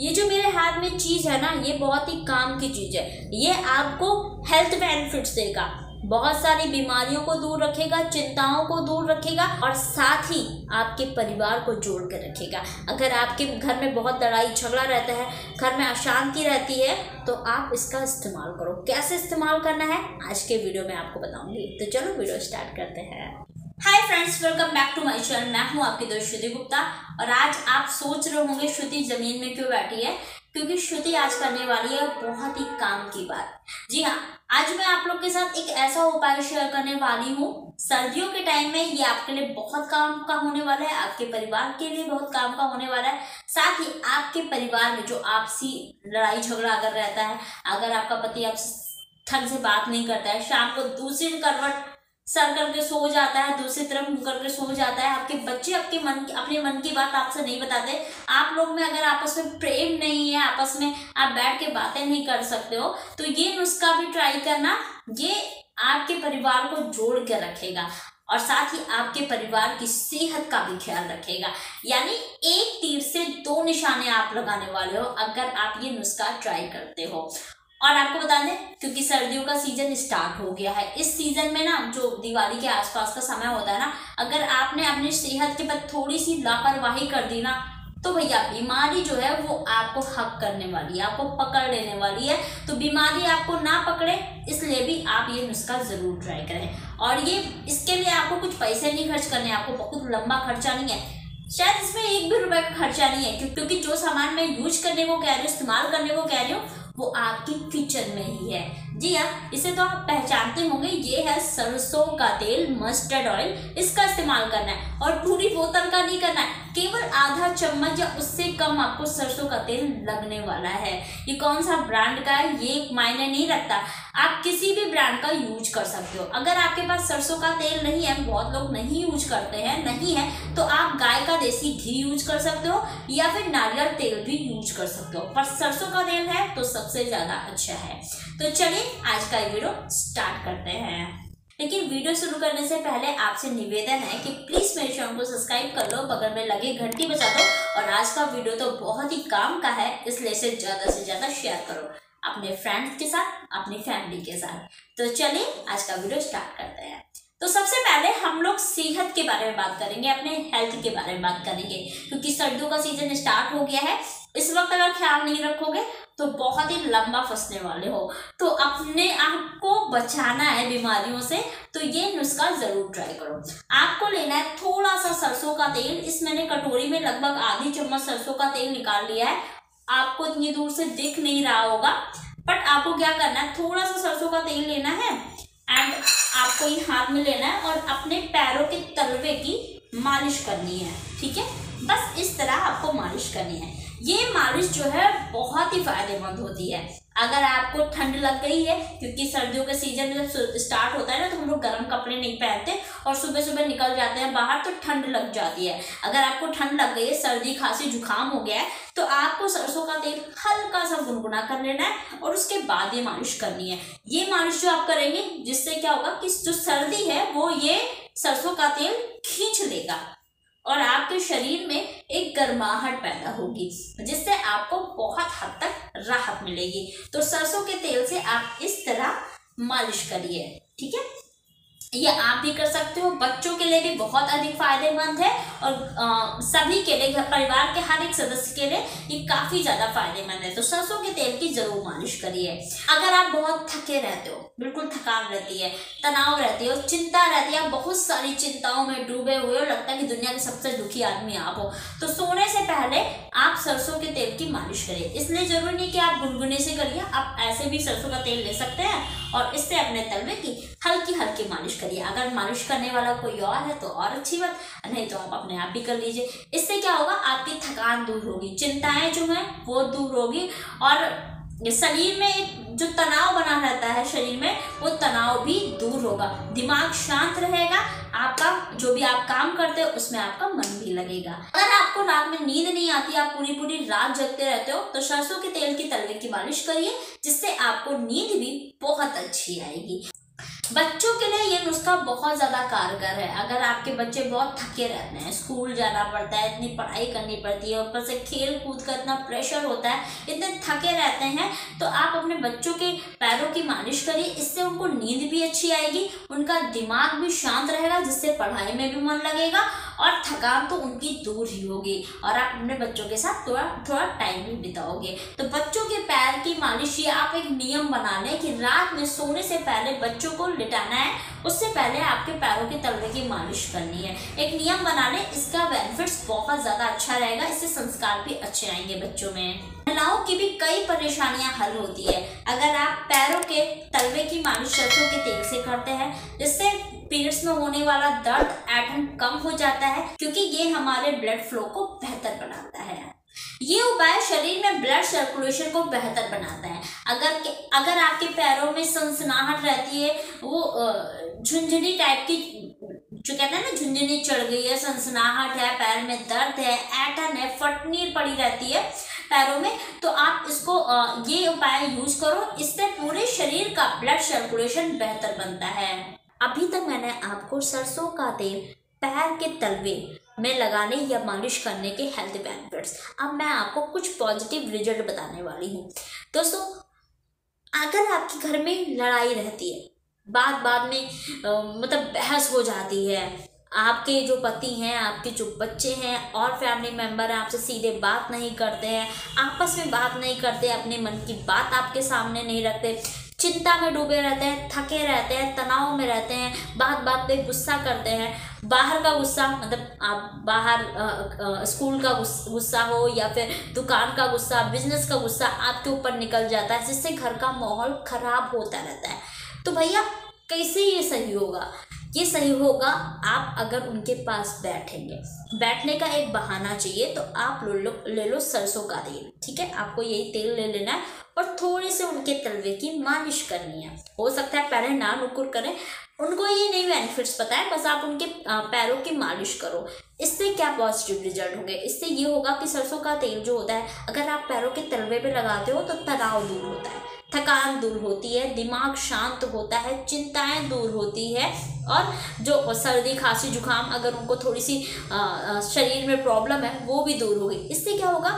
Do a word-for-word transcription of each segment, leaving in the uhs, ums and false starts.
ये जो मेरे हाथ में चीज़ है ना, ये बहुत ही काम की चीज़ है। ये आपको हेल्थ बेनिफिट्स देगा, बहुत सारी बीमारियों को दूर रखेगा, चिंताओं को दूर रखेगा और साथ ही आपके परिवार को जोड़ कर रखेगा। अगर आपके घर में बहुत लड़ाई झगड़ा रहता है, घर में अशांति रहती है, तो आप इसका इस्तेमाल करो। कैसे इस्तेमाल करना है आज के वीडियो में आपको बताऊंगी, तो चलो वीडियो स्टार्ट करते हैं। Hi friends, welcome back to my channel. मैं हूँ आपकी दोस्त श्रुति गुप्ता और आज आप सोच रहे होंगे श्रुति जमीन में क्यों बैठी है, क्योंकि श्रुति आज करने वाली है बहुत ही काम की बात। जी हाँ, आज मैं आप लोग के साथ एक ऐसा उपाय शेयर करने वाली हूँ, सर्दियों के टाइम में ये आपके लिए बहुत काम का होने वाला है, आपके परिवार के लिए बहुत काम का होने वाला है। साथ ही आपके परिवार में जो आपसी लड़ाई झगड़ा अगर रहता है, अगर आपका पति आपसे ढंग से बात नहीं करता है, शाम को दूसरी करवट सर करके सो जाता है, दूसरी तरफ मुँह करके सो जाता है, आपके बच्चे आपके मन अपने मन की बात आपसे नहीं बताते, आप लोग में अगर आपस में प्रेम नहीं है, आपस में आप बैठ के बातें नहीं कर सकते हो, तो ये नुस्खा भी ट्राई करना। ये आपके परिवार को जोड़ के रखेगा और साथ ही आपके परिवार की सेहत का भी ख्याल रखेगा। यानी एक तीर से दो निशाने आप लगाने वाले हो अगर आप ये नुस्खा ट्राई करते हो। और आपको बता दें, क्योंकि सर्दियों का सीजन स्टार्ट हो गया है, इस सीजन में ना जो दिवाली के आसपास का समय होता है ना, अगर आपने अपनी सेहत के पर थोड़ी सी लापरवाही कर दी ना, तो भैया बीमारी जो है वो आपको हक करने वाली है, आपको पकड़ लेने वाली है। तो बीमारी आपको ना पकड़े इसलिए भी आप ये नुस्खा ज़रूर ट्राई करें। और ये इसके लिए आपको कुछ पैसे नहीं खर्च करने, आपको बहुत लंबा खर्चा नहीं है, शायद इसमें एक भी रुपये का खर्चा नहीं है, क्योंकि जो सामान मैं यूज करने को कह रही हूँ, इस्तेमाल करने को कह रही हूँ, वो आपकी किचन में ही है। जी हाँ, इसे तो आप पहचानते होंगे, ये है सरसों का तेल, मस्टर्ड ऑयल। इसका इस्तेमाल करना है और पूरी बोतल का नहीं करना है, केवल आधा चम्मच या उससे कम आपको सरसों का तेल लगने वाला है। ये कौन सा ब्रांड का है ये मायने नहीं रखता, आप किसी भी ब्रांड का यूज कर सकते हो। अगर आपके पास सरसों का तेल नहीं है, बहुत लोग नहीं यूज करते हैं, नहीं है, तो आप गाय का देसी घी यूज कर सकते हो या फिर नारियल तेल भी यूज कर सकते हो, पर सरसों का तेल है तो सबसे ज़्यादा अच्छा है। तो चलिए आज का वीडियो स्टार्ट करते हैं। लेकिन वीडियो शुरू करने से पहले आपसे निवेदन है कि प्लीज़ मेरे चैनल को सब्सक्राइब कर लो, बगल में लगे घंटी बजा दो और आज का वीडियो तो बहुत ही काम का है, इसलिए इसे ज़्यादा से ज़्यादा शेयर करो अपने फ्रेंड्स के साथ, अपनी फैमिली के साथ। तो चलिए आज का वीडियो स्टार्ट करते हैं। तो सबसे पहले हम लोग सेहत के बारे में बात करेंगे, अपने हेल्थ के बारे में बात करेंगे, क्योंकि सर्दियों का सीजन स्टार्ट हो गया है। इस वक्त अगर ख्याल नहीं रखोगे तो बहुत ही लंबा फंसने वाले हो। तो अपने आप को बचाना है बीमारियों से, तो ये नुस्खा ज़रूर ट्राई करो। आपको लेना है थोड़ा सा सरसों का तेल। इस मैंने कटोरी में लगभग आधी चम्मच सरसों का तेल निकाल लिया है, आपको इतनी दूर से दिख नहीं रहा होगा, बट आपको क्या करना है, थोड़ा सा सरसों का तेल लेना है एंड आपको ये हाथ में लेना है और अपने पैरों के तलवे की मालिश करनी है। ठीक है, बस इस तरह आपको मालिश करनी है। ये मालिश जो है बहुत ही फायदेमंद होती है। अगर आपको ठंड लग गई है, क्योंकि सर्दियों के सीजन में जब स्टार्ट होता है ना, तो हम लोग गर्म कपड़े नहीं पहनते और सुबह सुबह निकल जाते हैं बाहर, तो ठंड लग जाती है। अगर आपको ठंड लग गई है, सर्दी खांसी जुकाम हो गया है, तो आपको सरसों का तेल हल्का सा गुनगुना कर लेना है और उसके बाद ये मालिश करनी है। ये मालिश जो आप करेंगे, जिससे क्या होगा कि जो सर्दी है वो ये सरसों का तेल खींच लेगा और आपके शरीर में एक गर्माहट पैदा होगी, जिससे आपको बहुत हद तक राहत मिलेगी। तो सरसों के तेल से आप इस तरह मालिश करिए। ठीक है, ये आप भी कर सकते हो, बच्चों के लिए भी बहुत अधिक फायदेमंद है और आ, सभी के लिए, परिवार के हर एक सदस्य के लिए ये काफ़ी ज़्यादा फायदेमंद है। तो सरसों के तेल की ज़रूर मालिश करिए। अगर आप बहुत थके रहते हो, बिल्कुल थकान रहती है, तनाव रहती है और चिंता रहती है, बहुत सारी चिंताओं में डूबे हुए हो, लगता है कि दुनिया के सबसे दुखी आदमी आप हो, तो सोने से पहले आप सरसों के तेल की मालिश करिए। इसलिए ज़रूरी नहीं कि आप गुनगुने से करिए, आप ऐसे भी सरसों का तेल ले सकते हैं और इससे अपने तलवे की हल्की हल्की मालिश करिए। अगर मालिश करने वाला कोई और है तो और अच्छी बात, नहीं तो आप अपने आप ही कर लीजिए। इससे क्या होगा, आपकी थकान दूर होगी, चिंताएं जो हैं वो दूर होगी और शरीर में जो तनाव बना रहता है शरीर में, वो तनाव भी दूर होगा, दिमाग शांत रहेगा, आपका जो भी आप काम करते हो उसमें आपका मन भी लगेगा। अगर आपको रात में नींद नहीं आती, आप पूरी पूरी रात जगते रहते हो, तो सरसों के तेल की तलवे की मालिश करिए, जिससे आपको नींद भी बहुत अच्छी आएगी। बच्चों के लिए ये नुस्खा बहुत ज़्यादा कारगर है। अगर आपके बच्चे बहुत थके रहते हैं, स्कूल जाना पड़ता है, इतनी पढ़ाई करनी पड़ती है, ऊपर से खेल कूद का इतना प्रेशर होता है, इतने थके रहते हैं, तो आप अपने बच्चों के पैरों की मालिश करिए। इससे उनको नींद भी अच्छी आएगी, उनका दिमाग भी शांत रहेगा, जिससे पढ़ाई में भी मन लगेगा और थकान तो उनकी दूर ही होगी। और आप अपने बच्चों के साथ थोड़ा थोड़ा टाइम भी बिताओगे। तो बच्चों के पैर की मालिश, ये आप एक नियम बना लें कि रात में सोने से पहले बच्चों को लिटाना है, उससे पहले आपके पैरों के तलवे की मालिश करनी है। एक नियम बना लें, इसका बेनिफिट्स बहुत ज़्यादा अच्छा रहेगा। इससे संस्कार भी अच्छे आएंगे बच्चों में। महिलाओं की भी कई परेशानियां हल होती है अगर आप पैरों के तलवे की मालिश सरसों के तेल से करते हैं, जिससे पीरियड्स में होने वाला दर्द ऐठन कम हो जाता है, क्योंकि ये हमारे ब्लड फ्लो को बेहतर बनाता है। ये उपाय शरीर में ब्लड सर्कुलेशन को बेहतर बनाता है। अगर अगर आपके पैरों में सनसनाहट रहती है, वो झुनझुनी टाइप की, जो कहते हैं ना, झुनझुनी चढ़ गई है, सनसनाहट है, पैर में दर्द है, ऐठन है, फटनीर पड़ी रहती है पैरों में, तो आप इसको ये उपाय यूज करो। इससे पूरे शरीर का ब्लड सर्कुलेशन बेहतर बनता है। अभी तक मैंने आपको सरसों का तेल पैर के तलवे में लगाने या मालिश करने के हेल्थ बेनिफिट्स, अब मैं आपको कुछ पॉजिटिव रिजल्ट बताने वाली हूँ। दोस्तों, अगर आपके घर में लड़ाई रहती है, बात बात में आ, मतलब बहस हो जाती है, आपके जो पति हैं, आपके जो बच्चे हैं और फैमिली मेम्बर हैं आपसे सीधे बात नहीं करते हैं, आपस में बात नहीं करते, अपने मन की बात आपके सामने नहीं रखते, चिंता में डूबे रहते हैं, थके रहते हैं, तनाव में रहते हैं, बात बात पे गुस्सा करते हैं, बाहर का गुस्सा, मतलब आप बाहर आ, आ, स्कूल का गुस्सा हो या फिर दुकान का गुस्सा, बिजनेस का गुस्सा आपके ऊपर निकल जाता है, जिससे घर का माहौल खराब होता रहता है। तो भैया कैसे ये सही होगा? ये सही होगा आप अगर उनके पास बैठेंगे। बैठने का एक बहाना चाहिए, तो आप ले लो ले लो सरसों का तेल, ठीक है? आपको यही तेल ले लेना है और थोड़े से उनके तलवे की मालिश करनी है। हो सकता है पहले ना नुकुर करें, उनको ये नहीं बेनिफिट्स पता है, बस आप उनके पैरों की मालिश करो। इससे क्या पॉजिटिव रिजल्ट होंगे? इससे ये होगा कि सरसों का तेल जो होता है, अगर आप पैरों के तलवे पे लगाते हो तो तनाव दूर होता है, थकान दूर होती है, दिमाग शांत होता है, चिंताएं दूर होती है, और जो सर्दी खांसी जुकाम अगर उनको थोड़ी सी आ, शरीर में प्रॉब्लम है वो भी दूर होगी। इससे क्या होगा?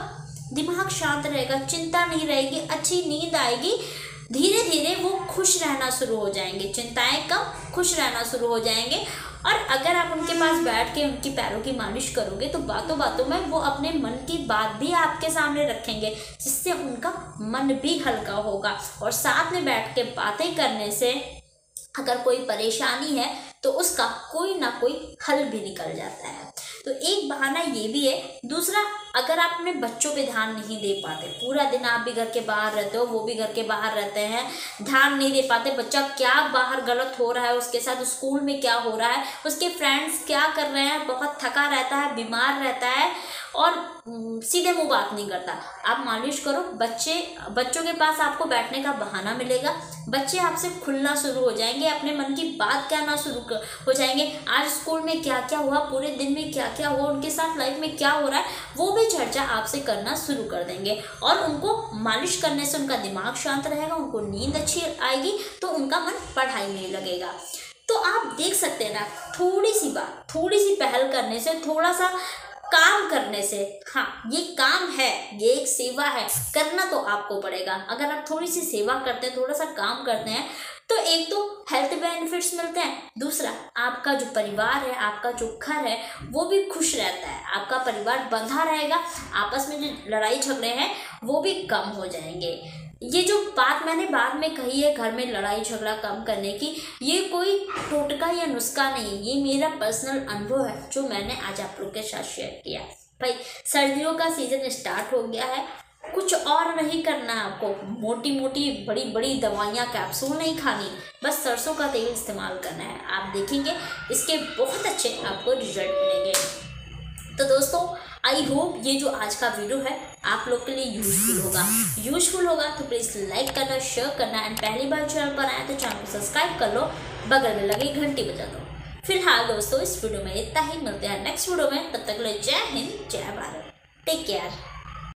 दिमाग शांत रहेगा, चिंता नहीं रहेगी, अच्छी नींद आएगी, धीरे धीरे वो खुश रहना शुरू हो जाएंगे, चिंताएं कम, खुश रहना शुरू हो जाएंगे। और अगर आप उनके पास बैठ के उनके पैरों की मालिश करोगे तो बातों बातों में वो अपने मन की बात भी आपके सामने रखेंगे, जिससे उनका मन भी हल्का होगा। और साथ में बैठ के बातें करने से अगर कोई परेशानी है तो उसका कोई ना कोई हल भी निकल जाता है। तो एक बहाना ये भी है। दूसरा, अगर आप अपने बच्चों पे ध्यान नहीं दे पाते, पूरा दिन आप भी घर के बाहर रहते हो, वो भी घर के बाहर रहते हैं, ध्यान नहीं दे पाते, बच्चा क्या बाहर गलत हो रहा है, उसके साथ स्कूल में क्या हो रहा है, उसके फ्रेंड्स क्या कर रहे हैं, बहुत थका रहता है, बीमार रहता है और सीधे मुँह बात नहीं करता, आप मालिश करो। बच्चे बच्चों के पास आपको बैठने का बहाना मिलेगा, बच्चे आपसे खुलना शुरू हो जाएंगे, अपने मन की बात कहना शुरू हो जाएंगे, आज स्कूल में क्या क्या हुआ, पूरे दिन में क्या क्या हुआ, उनके साथ लाइफ में क्या हो रहा है, वो भी चर्चा आपसे करना शुरू कर देंगे। और उनको मालिश करने से उनका दिमाग शांत रहेगा, उनको नींद अच्छी आएगी, तो उनका मन पढ़ाई में लगेगा। तो आप देख सकते हैं ना, थोड़ी सी बात, थोड़ी सी पहल करने से, थोड़ा सा काम करने से, हाँ ये काम है, ये एक सेवा है, करना तो आपको पड़ेगा। अगर आप थोड़ी सी सेवा करते हैं, थोड़ा सा काम करते हैं, तो एक तो हेल्थ बेनिफिट्स मिलते हैं, दूसरा आपका जो परिवार है, आपका जो घर है, वो भी खुश रहता है, आपका परिवार बंधा रहेगा, आपस में जो लड़ाई झगड़े हैं वो भी कम हो जाएंगे। ये जो बात मैंने बाद में कही है, घर में लड़ाई झगड़ा कम करने की, ये कोई टोटका या नुस्खा नहीं, ये मेरा पर्सनल अनुभव है जो मैंने आज आप लोग के साथ शेयर किया। भाई, सर्दियों का सीज़न स्टार्ट हो गया है, कुछ और नहीं करना है आपको, मोटी मोटी बड़ी बड़ी दवाइयाँ, कैप्सूल नहीं खानी, बस सरसों का तेल इस्तेमाल करना है। आप देखेंगे इसके बहुत अच्छे आपको रिजल्ट मिलेंगे। तो दोस्तों, आई होप ये जो आज का वीडियो है आप लोग के लिए यूजफुल होगा। यूजफुल होगा तो प्लीज़ लाइक करना, शेयर करना, एंड पहली बार चैनल पर आए तो चैनल को सब्सक्राइब कर लो, बगल में लगे घंटी बजा दो। फिलहाल दोस्तों, इस वीडियो में इतना ही, मिलते हैं नेक्स्ट वीडियो में, तब तक के लिए जय हिंद, जय भारत, टेक केयर।